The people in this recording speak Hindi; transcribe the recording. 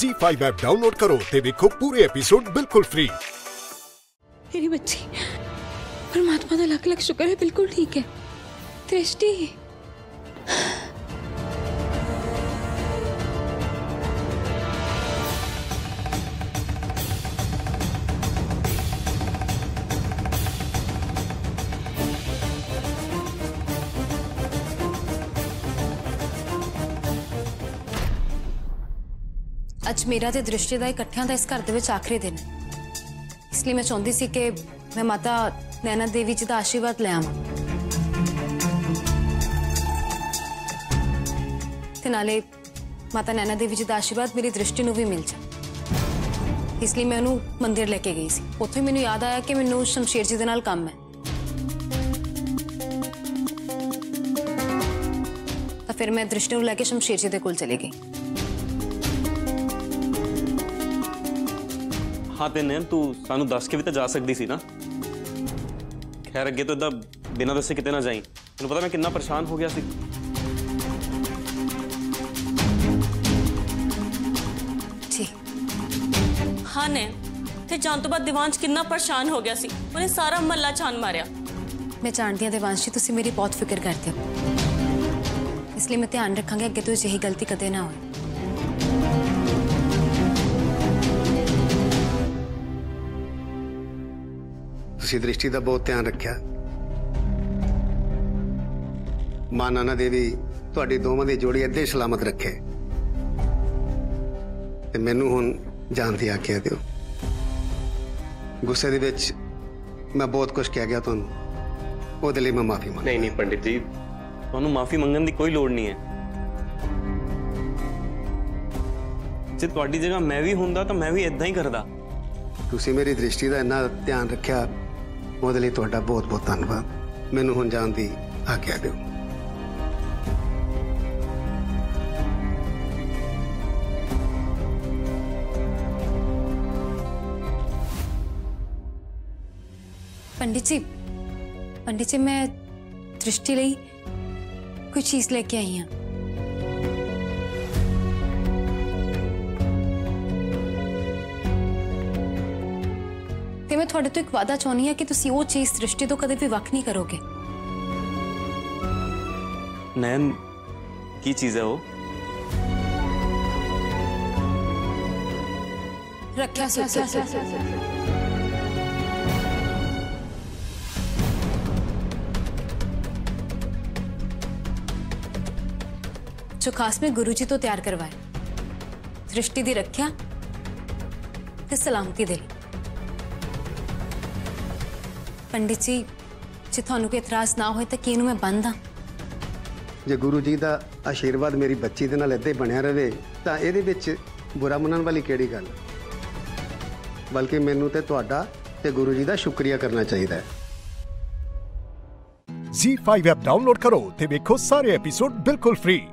ZEE5 ऐप डाउनलोड करो ते देखो पूरे एपिसोड बिल्कुल फ्री। मेरी बच्ची, परमात्मा का लाख लाख शुक्र है, बिल्कुल ठीक है। दृष्टि अज मेरा तो दृष्टि का इकट्ठिया का इस घर के आखिरी दिन, इसलिए मैं चाहती सी कि मैं माता नैना देवी जी का आशीर्वाद लै आवां ते नाले माता नैना देवी जी का आशीर्वाद मेरी दृष्टि नूं भी मिल जाए। इसलिए मैं उन्होंने मंदिर लेके गई सी। उत्थे मैनूं याद आया कि मैनूं शमशेर जी दे नाल काम है, तो फिर मैं दृष्टि नूं लैके शमशेर जी दे कोल चली गई। हाँ तो नैन, तू सानू दस के भी तो जा सकती सी ना। खैर अगे तो इदा बिना दसे किते ना जाई, तेन पता मैं कितना परेशान हो गया सी। ठीक। हाँ नैन, ते जान तो बाद दिवांश कितना परेशान हो गया सी, उन्हें सारा महला छान मारिया। मैं जानती हूँ दिवांश जी, तुसी मेरी बहुत फिक्र करते हो, इसलिए मैं ध्यान रखांगी अगे तो यही गलती कदे ना हो। दृष्टि का बहुत ध्यान रखा। मां नैना देवी तुहाडी दोवां दी जोड़ी अद्धे सलामत रखे। मैनू हुण जाण दी आखिया दिओ। गुस्से दे विच मैं बहुत कुछ कह गया तुहानू, उहदे लई मैं माफी मंगदा। नहीं नहीं पंडित जी, तुहानू माफी मंगण दी कोई लोड़ नहीं है। जे तुहाडी जगह मैं भी हुंदा तां मैं भी इदां ही करदा। तुसीं मेरी दृष्टि का इन्ना ध्यान रखा, वो बहुत बहुत धन्यवाद। मैनू हुण जाण दी आखिया दिओ। पंडित जी मैं दृष्टि लई कोई चीज लेके आई हाँ। मैं थोड़े तो एक वादा चाहनी है कि तुसी वो चीज दृष्टि तो कदे भी वख नहीं करोगे। नैन की चीज है वो? रखा सूत्र। जो खास में गुरु जी तो तैयार करवाए, दृष्टि दी रखा ते सलामती दे। पंडित जी जे थानू कोई इतराज ना होए तो कि इनू मैं बंद हाँ। जे गुरु जी का आशीर्वाद मेरी बच्ची दे नाल इद्दे बनिया रहे तो इहदे विच बुरा मनण वाली केड़ी गल, बल्कि मैनू ते तुहाडा ते गुरु जी का शुक्रिया करना चाहिए। ZEE5 ऐप डाउनलोड करो ते देखो सारे एपिसोड बिल्कुल फ्री।